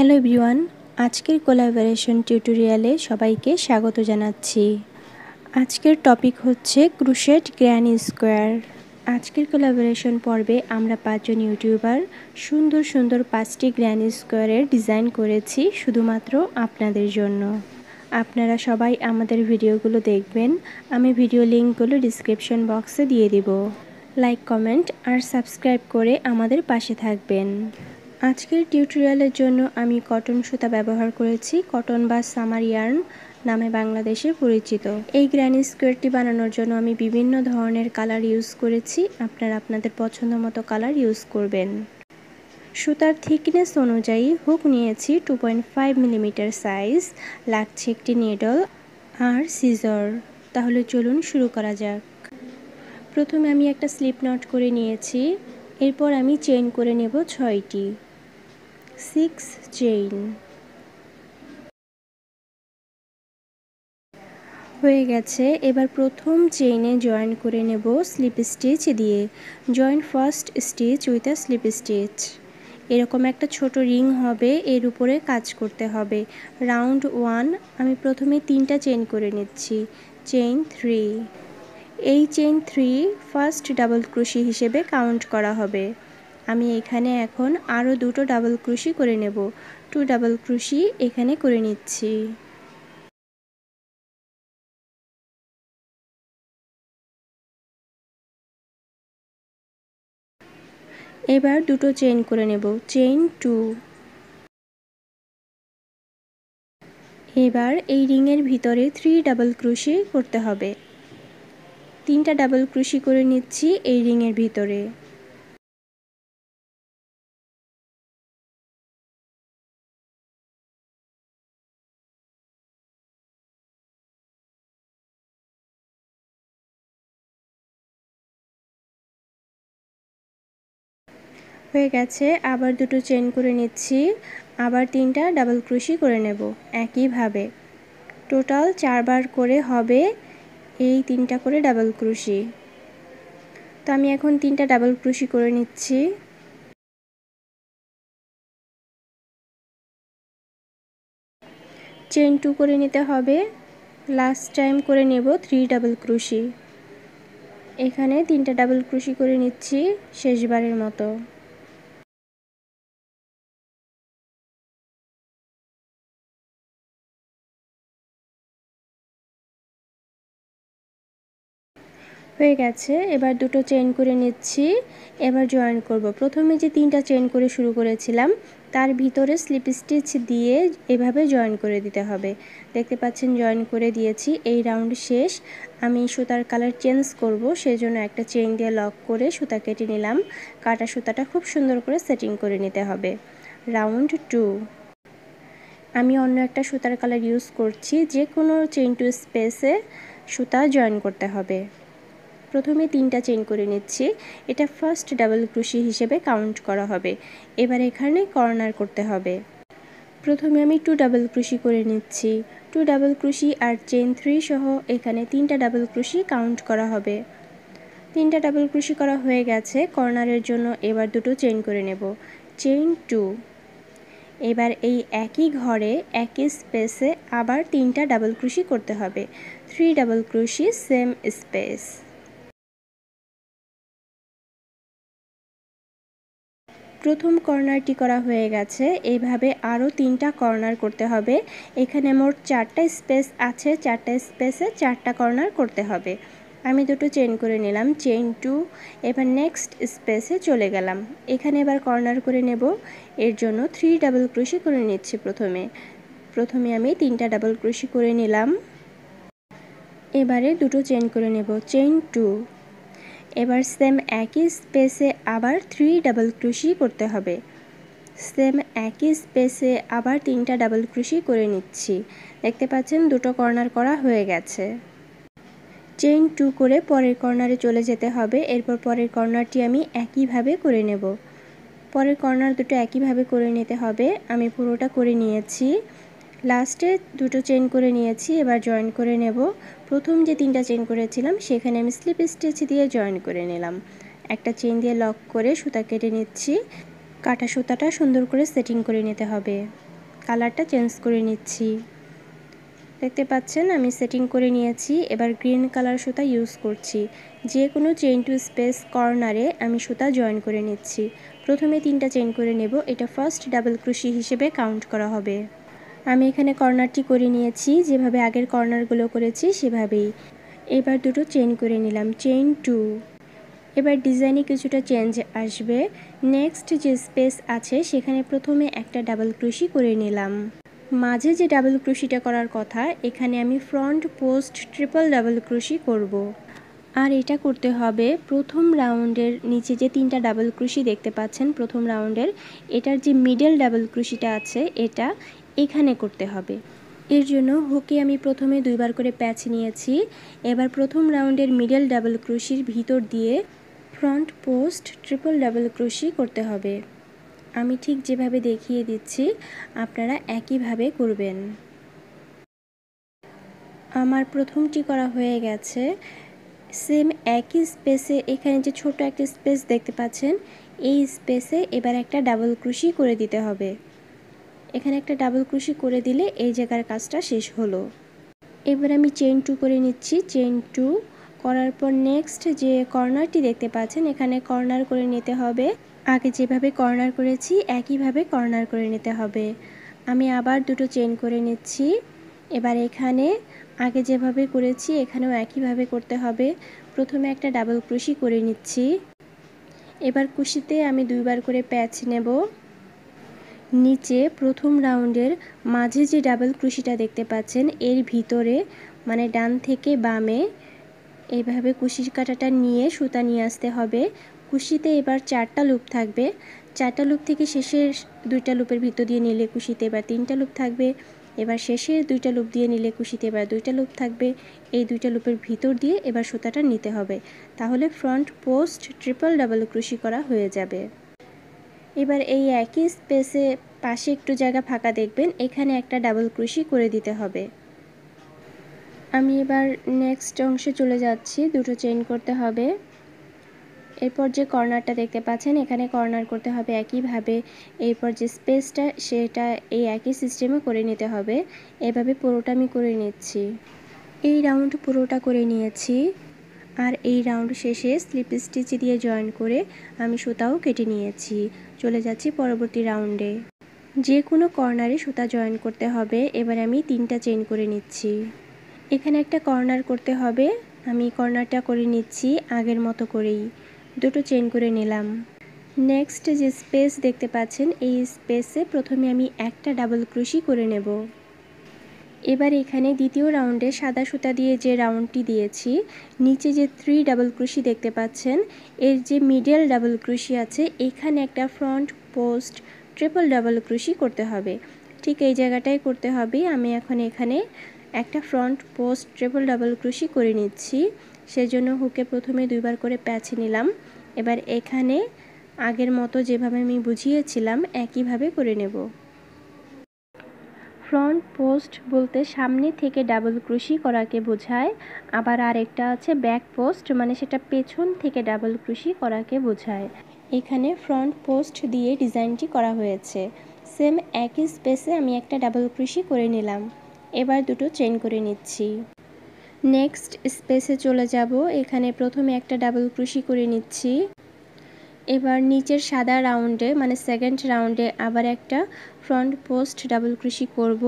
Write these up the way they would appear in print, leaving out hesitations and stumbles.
Hello everyone आजकेर collaboration टिउटोरियाले सबाइके स्वागत जानाच्छि। आजकेर टपिक होच्छे क्रुशेट ग्रानी स्क्वायर। आजकेर कोलैबोरेशन पर्वे आमरा पाँचजन यूट्यूबार सुंदर सुंदर 5टी ग्रानी स्क्वायरेर डिजाइन करेछि शुधुमात्रो आपनादेर जोन्नो। आपनारा सबाई आमादेर भिडियोगुलो देखबेन, आमि भिडियो लिंकगुलो डिस्क्रिप्शन बक्से दिये देब। लाइक कमेंट आर सबस्क्राइब करे आमादेर पाशे थाकबेन। आजकेर टिउटोरियालेर जोन्नो आमी कटन सूता व्यवहार करेछि, कटन बा सामार यार्न नामे बांग्लादेशे परिचित। एई ग्रानी स्क्वायरटी बानानोर जोन्नो आमी विभिन्न धरनेर कलर यूज करेछि, आपनारा आपनादेर पछंदमतो कलर यूज करबेन। सूतार थिकनेस अनुयायी हुक नियेछि 2.5 मिलीमीटर साइज, लागछे एकटी निडल आर सीजर। ताहले चलुन शुरू करा जाक। प्रथमे आमी एकटा स्लिप नट करे नियेछि, एरपर आमी चेन करे नेब 6टी 6 चेन। হয়ে গেছে। এবার প্রথম চেইনে জয়েন করে নেব স্লিপ স্টিচ দিয়ে। Join first stitch with a slip stitch. এরকম একটা ছোট রিং হবে, এর উপরে কাজ করতে হবে। রাউন্ড 1 আমি প্রথমে 3টা চেইন করে নিচ্ছি। চেইন 3, এই চেইন 3 ফার্স্ট ডাবল ক্রোশি হিসেবে কাউন্ট করা হবে। আমি এখানে এখন আরো দুটো ডাবল ক্রোশি করে নেব। 2 ডাবল ক্রোশি এখানে করে নিচ্ছি। এবার দুটো চেইন করে নেব। চেইন 2। এবার এই রিং এর ভিতরে 3 ডাবল ক্রোশি করতে হবে। 3টা ডাবল ক্রোশি করে নিচ্ছি এই রিং এর ভিতরে। হয়ে গেছে। আবার দুটো চেইন করে নিচ্ছি, আবার 3টা ডাবল ক্রোশি করে নেব একই ভাবে। টোটাল 4 বার করে হবে এই 3টা করে ডাবল ক্রোশি। তো আমি এখন 3টা ডাবল ক্রোশি করে নিচ্ছি। চেইন 2 করে নিতে হবে। লাস্ট টাইম করে নেব 3 ডাবল ক্রোশি। এখানে 3টা ডাবল ক্রোশি করে নিচ্ছি শেষবারের মতো। হয়ে গেছে। এবার দুটো চেইন করে নিচ্ছি, এবার জয়েন করব। প্রথমে যে 3টা চেইন করে শুরু করেছিলাম তার ভিতরে স্লিপ স্টিচ দিয়ে এভাবে জয়েন করে দিতে হবে। দেখতে পাচ্ছেন জয়েন করে দিয়েছি। এই রাউন্ড শেষ। আমি সুতার কালার চেঞ্জ করব, সেজন্য একটা চেইন দিয়ে লক করে সুতা কেটে নিলাম। কাটা সুতাটা খুব সুন্দর করে সেটিং করে নিতে হবে। রাউন্ড 2 আমি অন্য একটা সুতার কালার ইউজ করছি। যে কোনো চেইন টু স্পেসে সুতা জয়েন করতে হবে। প্রথমে 3টা চেইন করে নিচ্ছি, এটা ফার্স্ট ডাবল ক্রোশি হিসেবে কাউন্ট করা হবে। এবার এখানে কর্নার করতে হবে। প্রথমে আমি 2 ডাবল ক্রোশি করে নিচ্ছি। 2 ডাবল ক্রোশি আর চেইন 3 সহ এখানে 3টা ডাবল ক্রোশি কাউন্ট করা হবে। 3টা ডাবল ক্রোশি করা হয়ে গেছে। কর্নারের জন্য এবার দুটো চেইন করে নেব। চেইন 2। এবার এই একই ঘরে একই স্পেসে আবার 3টা ডাবল ক্রোশি করতে হবে। 3 ডাবল ক্রোশি সেম স্পেস। প্রথম কর্নারটি করা হয়ে গেছে। এইভাবে আরও 3টা কর্নার করতে হবে। এখানে মোট 4টা স্পেস আছে, 4টা স্পেসে 4টা কর্নার করতে হবে। আমি দুটো চেইন করে নিলাম। চেইন 2। এবার নেক্সট স্পেসে চলে গেলাম। এখানে এবার কর্নার করে নেব। এর জন্য 3 ডাবল ক্রোশি করে নিচ্ছি। প্রথমে আমি 3টা ডাবল ক্রোশি করে নিলাম। এবারে দুটো চেইন করে নেব। চেইন 2। এবার সেম একই স্পেসে আবার 3 ডাবল ক্রোশি করতে হবে। সেম একই স্পেসে আবার 3টা ডাবল ক্রোশি করে নিচ্ছি। দেখতে পাচ্ছেন দুটো কর্নার করা হয়ে গেছে। চেইন 2 করে পরের কর্নারে চলে যেতে হবে। এরপর পরের কর্নারটি আমি একইভাবে করে নেব। পরের কর্নার দুটো একইভাবে করে নিতে হবে। আমি পুরোটা করে নিয়েছি। লাস্টে দুটো চেইন করে নিয়েছি, এবার জয়েন করে নেব। প্রথম যে 3টা চেইন করেছিলাম সেখানে আমি স্লিপ স্টিচ দিয়ে জয়েন করে নিলাম। একটা চেইন দিয়ে লক করে সুতা কেটে নিচ্ছি। কাটা সুতাটা সুন্দর করে সেটিং করে নিতে হবে। কালারটা চেঞ্জ করে নিচ্ছি। দেখতে পাচ্ছেন আমি সেটিং করে নিয়েছি। এবার গ্রিন কালার সুতা ইউজ করছি। যে কোনো চেইন টু স্পেস কর্নারে আমি সুতা জয়েন করে নিচ্ছি। প্রথমে 3টা চেইন করে নেব। এটা ফার্স্ট ডাবল ক্রুশি হিসেবে কাউন্ট করা হবে। আমি এখানে কর্নারটি করে নিয়েছি যেভাবে আগের কর্নারগুলো করেছি সেভাবেই। এবার 2টো চেইন করে নিলাম, চেইন 2। এবার ডিজাইনে কিছুটা চেঞ্জ আসবে। নেক্সট যে স্পেস আছে সেখানে প্রথমে একটা ডাবল ক্রুশি করে নিলাম। মাঝে যে ডাবল ক্রুশিটা করার কথা এখানে আমি front post triple double crochet করব। আর এটা করতে হবে প্রথম রাউন্ডের নিচে যে 3টা ডাবল ক্রুশি দেখতে পাচ্ছেন, প্রথম রাউন্ডের এটার যে মিডল ডাবল ক্রুশিটা আছে এটা এখানে করতে হবে। এর জন্য হুকে আমি প্রথমে 2বার করে প্যাচ নিয়েছি। এবার প্রথম রাউন্ডের মিডল ডাবল ক্রুশির ভিতর দিয়ে front post triple double crochet করতে হবে। আমি ঠিক যেভাবে দেখিয়ে দিচ্ছি আপনারা একইভাবে করবেন। আমার প্রথমটি করা হয়ে গেছে। সেম একই স্পেসে এখানে যে ছোট একটা স্পেস দেখতে পাচ্ছেন এই স্পেসে এবার একটা ডাবল ক্রুশি করে দিতে হবে। এখানে একটা ডাবল ক্রুশি করে দিলে এই জায়গার কাজটা শেষ হলো। এবার আমি চেইন 2 করে নিচ্ছি। চেইন 2 করার পর নেক্সট যে কর্নারটি দেখতে পাচ্ছেন এখানে কর্নার করে নিতে হবে। আগে যেভাবে কর্নার করেছি একইভাবে কর্নার করে নিতে হবে। আমি আবার 2টো চেইন করে নিচ্ছি। এবার এখানে আগে যেভাবে করেছি এখানেও একইভাবে করতে হবে। প্রথমে একটা ডাবল ক্রুশি করে নিচ্ছি। এবার কুশিতে আমি 2বার করে প্যাচ নেব। নিচে প্রথম রাউন্ডের মাঝে যে ডাবল ক্রুশিটা দেখতে পাচ্ছেন এর ভিতরে মানে ডান থেকে বামে এইভাবে কুশির কাঁটাটা নিয়ে সুতা নিয়ে আসতে হবে। কুশিতে এবার 4টা লুপ থাকবে। 4টা লুপ থেকে শেষের 2টা লুপের ভিতর দিয়ে নিলে কুশিতে এবার 3টা লুপ থাকবে। এবার শেষের 2টা লুপ দিয়ে নিলে কুশিতে এবার 2টা লুপ থাকবে। এই 2টা লুপের ভিতর দিয়ে এবার সুতাটা নিতে হবে। তাহলে front post triple double crochet করা হয়ে যাবে। এবার এই একই স্পেসে পাশে একটু জায়গা ফাঁকা দেখবেন, এখানে একটা ডাবল ক্রুশি করে দিতে হবে। আমি এবার নেক্সট অংশে চলে যাচ্ছি। 2টো চেইন করতে হবে। এরপর যে কর্নারটা দেখতে পাচ্ছেন এখানে কর্নার করতে হবে একইভাবে। এরপর যে স্পেসটা সেটা এই একই সিস্টেমে করে নিতে হবে। এভাবে পুরোটা আমি করে নিচ্ছি। এই রাউন্ড পুরোটা করে নিয়েছি। আর এই রাউন্ড শেষে স্লিপ স্টিচ দিয়ে জয়েন করে আমি সুতাও কেটে নিয়েছি। চলে যাচ্ছি পরবর্তী রাউন্ডে। যে কোনো কর্নারে সুতা জয়েন করতে হবে। এবার আমি 3টা চেইন করে নিচ্ছি। এখানে একটা কর্নার করতে হবে। আমি কর্নারটা করে নিচ্ছি আগের মতো করেই। 2টো চেইন করে নিলাম। নেক্সট যে স্পেস দেখতে পাচ্ছেন এই স্পেসে প্রথমে আমি একটা ডাবল ক্রুশি করে নেব। এবার এখানে দ্বিতীয় রাউন্ডে সাদা সুতা দিয়ে যে রাউন্ডটি দিয়েছি নিচে যে 3 ডাবল ক্রুশি দেখতে পাচ্ছেন এর যে মিডল ডাবল ক্রুশি আছে এখানে একটা front post triple double crochet করতে হবে। ঠিক এই জায়গাটাই করতে হবে। আমি এখন এখানে একটা front post triple double crochet করে নিচ্ছি। সেজন্য হুকে প্রথমে 2বার করে প্যাচ নিলাম। এবার এখানে আগের মতো যেভাবে আমি বুঝিয়েছিলাম একইভাবে করে নেব। ফ্রন্ট পোস্ট বলতে সামনে থেকে ডাবল ক্রুশি করাকে বোঝায়। আবার আরেকটা আছে ব্যাক পোস্ট, মানে সেটা পেছন থেকে ডাবল ক্রুশি করাকে বোঝায়। এখানে ফ্রন্ট পোস্ট দিয়ে ডিজাইনটি করা হয়েছে। সেম একই স্পেসে আমি একটা ডাবল ক্রুশি করে নিলাম। এবার 2টো চেইন করে নিচ্ছি। নেক্সট স্পেসে চলে যাব। এখানে প্রথমে একটা ডাবল ক্রুশি করে নিচ্ছি। এবার নিচের সাদা রাউন্ডে মানে সেকেন্ড রাউন্ডে আবার একটা ফ্রন্ট পোস্ট ডাবল ক্রুশি করব।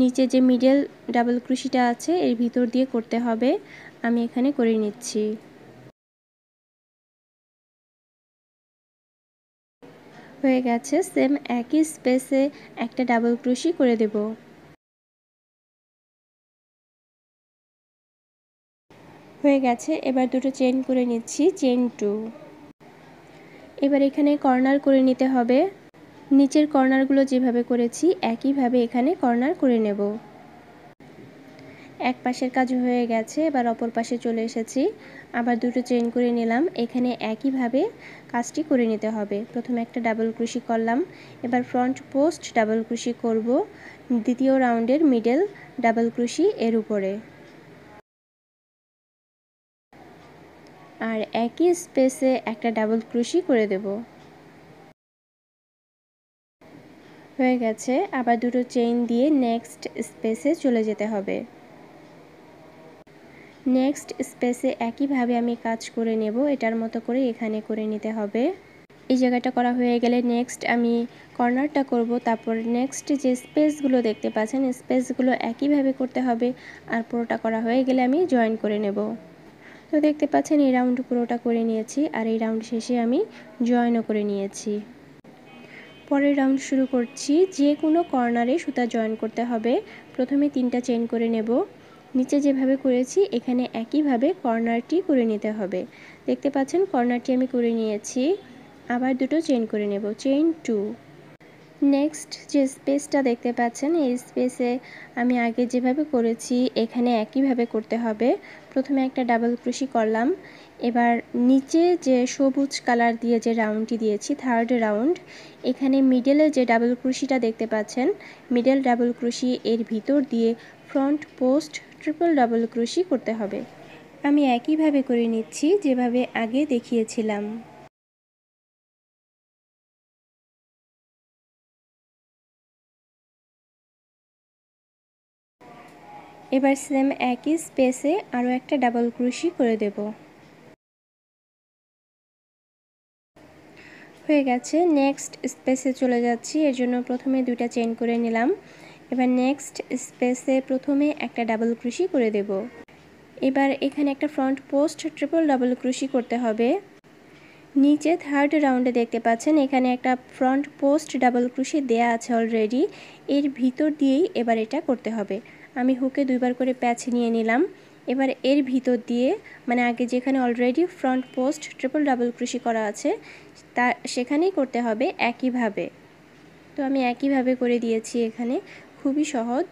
নিচে যে মিডল ডাবল ক্রুশিটা আছে এর ভিতর দিয়ে করতে হবে। আমি এখানে করে নিচ্ছি। হয়ে গেছে। সেম একই স্পেসে একটা ডাবল ক্রুশি করে দেব। হয়ে গেছে। এবার 2টো চেইন করে নিচ্ছি। চেইন 2। এবার এখানে কর্নার করে নিতে হবে। নিচের কর্নারগুলো যেভাবে করেছি একইভাবে এখানে কর্নার করে নেব। এক পাশের কাজ হয়ে গেছে। এবার অপর পাশে চলে এসেছি। আবার 2টো চেইন করে নিলাম। এখানে একইভাবে কাজটি করে নিতে হবে। প্রথমে একটা ডাবল ক্রুশি করলাম। এবার ফ্রন্ট পোস্ট ডাবল ক্রুশি করব দ্বিতীয় রাউন্ডের মিডল ডাবল ক্রুশি এর উপরে। আর একই স্পেসে একটা ডাবল ক্রুশি করে দেব। হয়ে গেছে। আবার দুটো চেইন দিয়ে নেক্সট স্পেসে চলে যেতে হবে। নেক্সট স্পেসে একইভাবে আমি কাজ করে নেব, এটার মতো করে এখানে করে নিতে হবে। এই জায়গাটা করা হয়ে গেলে নেক্সট আমি কর্নারটা করব, তারপর নেক্সট যে স্পেসগুলো দেখতে পাচ্ছেন স্পেসগুলো একইভাবে করতে হবে। আর পুরোটা করা হয়ে গেলে আমি জয়েন করে নেব। তো দেখতে পাচ্ছেন এই রাউন্ড পুরোটা করে নিয়েছি, আর এই রাউন্ড শেষে আমি জয়েনও করে নিয়েছি। পরের রাউন্ড শুরু করছি। যে কোনো কর্নারে সুতা জয়েন করতে হবে। প্রথমে তিনটা চেইন করে নেব, নিচে যেভাবে করেছি এখানে একইভাবে কর্নারটি করে নিতে হবে। দেখতে পাচ্ছেন কর্নারটি আমি করে নিয়েছি। আবার দুটো চেইন করে নেব, চেইন টু। নেক্সট যে স্পেসটা দেখতে পাচ্ছেন এই স্পেসে আমি আগে যেভাবে করেছি এখানে একইভাবে করতে হবে। প্রথমে একটা ডাবল ক্রোশি করলাম। এবার নিচে যে সবুজ কালার দিয়ে যে রাউন্ডটি দিয়েছি থার্ড রাউন্ড, এখানে মিডলে যে ডাবল ক্রোশিটা দেখতে পাচ্ছেন মিডল ডাবল ক্রোশি এর ভিতর দিয়ে front post triple double crochet করতে হবে। আমি একইভাবে করে নিচ্ছি যেভাবে আগে দেখিয়েছিলাম। এবার সেম একই স্পেসে আরও একটা ডাবল ক্রোশি করে দেব। হয়ে গেছে। নেক্সট স্পেসে চলে যাচ্ছি, এর জন্য প্রথমে দুইটা চেইন করে নিলাম। এবার নেক্সট স্পেসে প্রথমে একটা ডাবল ক্রোশি করে দেব। এবার এখানে একটা front post triple double crochet করতে হবে। নিচে থার্ড রাউন্ডে দেখতে পাচ্ছেন এখানে একটা ফ্রন্ট পোস্ট ডাবল ক্রোশি দেয়া আছে অলরেডি, এর ভিতর দিয়েই এবার এটা করতে হবে। আমি হুকে দুইবার করে প্যাচ নিয়ে নিলাম। এবার এর ভিতর দিয়ে মানে আগে যেখানে already front post triple double crochet করা আছে তা সেখানেই করতে হবে একইভাবে। তো আমি একইভাবে করে দিয়েছি, এখানে খুবই সহজ।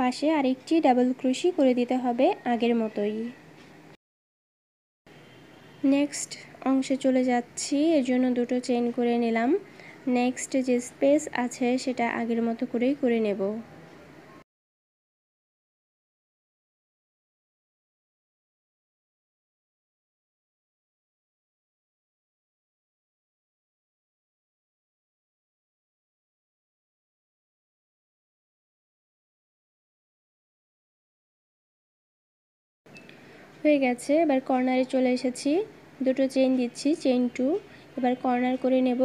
পাশে আরেকটি ডাবল ক্রোশি করে দিতে হবে আগের মতোই। নেক্সট অংশে চলে যাচ্ছি, এর জন্য দুটো চেইন করে নিলাম। নেক্সট যে স্পেস আছে সেটা আগের মতো করেই করে নেব। হয়ে গেছে। এবার কর্নারে চলে এসেছি, দুটো চেইন দিচ্ছি, চেইন টু। এবার কর্নার করে নেব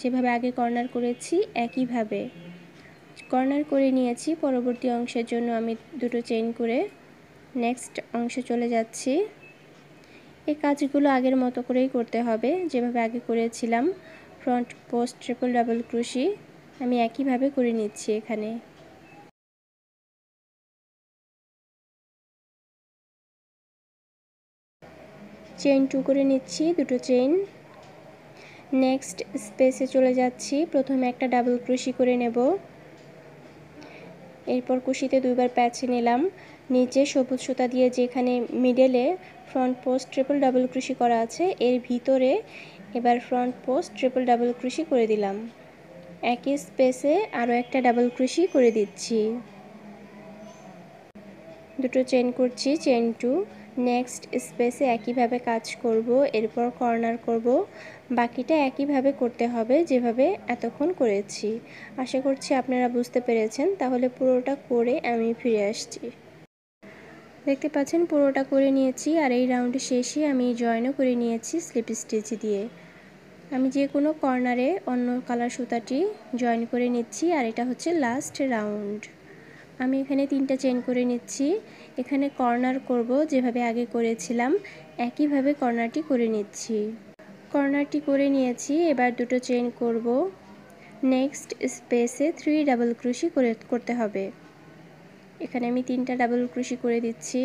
যেভাবে আগে কর্নার করেছি একইভাবে কর্নার করে নিয়েছি। পরবর্তী অংশের জন্য আমি দুটো চেইন করে নেক্সট অংশে চলে যাচ্ছি। এই কাজগুলো আগের মতো করেই করতে হবে যেভাবে আগে করেছিলাম। Front post triple double crochet আমি একইভাবে করে নিচ্ছি এখানে। চেইন টু করে নিচ্ছি দুটো চেইন। নেক্সট স্পেসে চলে যাচ্ছি, প্রথমে একটা ডাবল ক্রোশি করে নেব। এরপর ক্রোশিতে দুইবার প্যাচ নিলাম। নিচে সবুজ সুতা দিয়ে যেখানে মিডলে front post triple double crochet করা আছে এর ভিতরে এবার front post triple double crochet করে দিলাম। একই স্পেসে আরও একটা ডাবল ক্রোশি করে দিচ্ছি, দুটো চেইন করছি, চেইন টু। নেক্সট স্পেসে একইভাবে কাজ করব, এরপর কর্নার করব। বাকিটা একইভাবে করতে হবে যেভাবে এতক্ষণ করেছি। আশা করছি আপনারা বুঝতে পেরেছেন। তাহলে পুরোটা করে আমি ফিরে আসছি। দেখতে পাচ্ছেন পুরোটা করে নিয়েছি, আর এই রাউন্ড শেষে আমি জয়েনও করে নিয়েছি স্লিপ স্টিচ দিয়ে। আমি যে কোনো কর্নারে অন্য কালার সুতাটি জয়েন করে নিচ্ছি, আর এটা হচ্ছে লাস্ট রাউন্ড। আমি এখানে তিনটা চেইন করে নিচ্ছি। এখানে কর্নার করব যেভাবে আগে করেছিলাম একইভাবে কর্নারটি করে নিচ্ছি। কর্নারটি করে নিয়েছি, এবার দুটো চেইন করব। নেক্সট স্পেসে থ্রি ডাবল ক্রোশি করতে হবে। এখানে আমি তিনটা ডাবল ক্রোশি করে দিচ্ছি।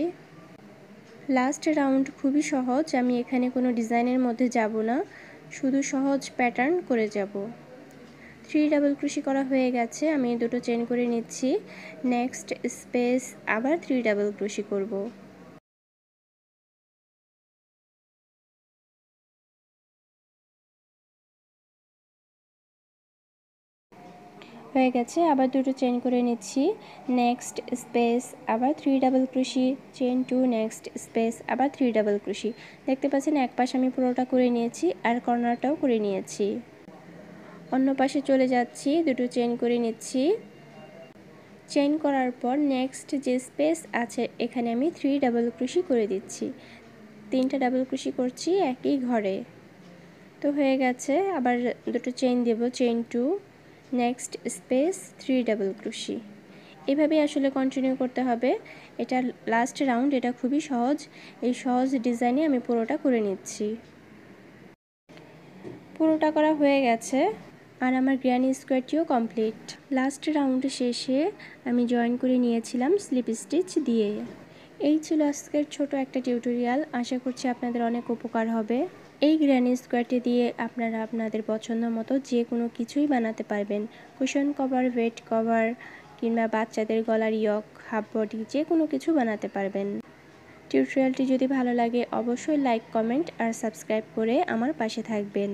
লাস্ট রাউন্ড খুবই সহজ, আমি এখানে কোনো ডিজাইনের মধ্যে যাব না, শুধু সহজ প্যাটার্ন করে যাব। থ্রি ডাবল ক্রোশি করা হয়ে গেছে, আমি দুটো চেইন করে নিচ্ছি। নেক্সট স্পেস আবার থ্রি ডাবল ক্রোশি করব। হয়ে গেছে, আবার দুটো চেইন করে নিচ্ছি। নেক্সট স্পেস আবার three double crochet, chain two. Next space আবার থ্রি ডাবল ক্রোশি। দেখতে পাচ্ছেন এক পাশ আমি পুরোটা করে নিয়েছি, আর কর্নারটাও করে নিয়েছি। অন্য পাশে চলে যাচ্ছি, দুটো চেইন করে নিচ্ছি। চেইন করার পর নেক্সট যে স্পেস আছে এখানে আমি 3 ডাবল ক্রোশি করে দিচ্ছি। 3টা ডাবল ক্রোশি করছি একই ঘরে, তো হয়ে গেছে। আবার দুটো চেইন দেব, chain 2, next space 3 double crochet. এভাবেই আসলে কন্টিনিউ করতে হবে। এটা লাস্ট রাউন্ড, এটা খুবই সহজ। এই সহজ ডিজাইনে আমি পুরোটা করে নিচ্ছি। পুরোটা করা হয়ে গেছে আর আমার গ্র্যানি স্কোয়ারটিও কমপ্লিট। লাস্ট রাউন্ড শেষে আমি জয়েন করে নিয়েছিলাম স্লিপ স্টিচ দিয়ে। এই ছিল আজকের ছোট একটা টিউটোরিয়াল, আশা করছি আপনাদের অনেক উপকার হবে। এই গ্র্যানি স্কোয়ারটি দিয়ে আপনারা আপনাদের পছন্দ মতো যে কোনো কিছুই বানাতে পারবেন। কুশন কভার, ওয়েট কভার কিংবা বাচ্চাদের গলার ইয়ক, হাফ বডি, যে কোনো কিছু বানাতে পারবেন। টিউটোরিয়ালটি যদি ভালো লাগে অবশ্যই লাইক, কমেন্ট আর সাবস্ক্রাইব করে আমার পাশে থাকবেন।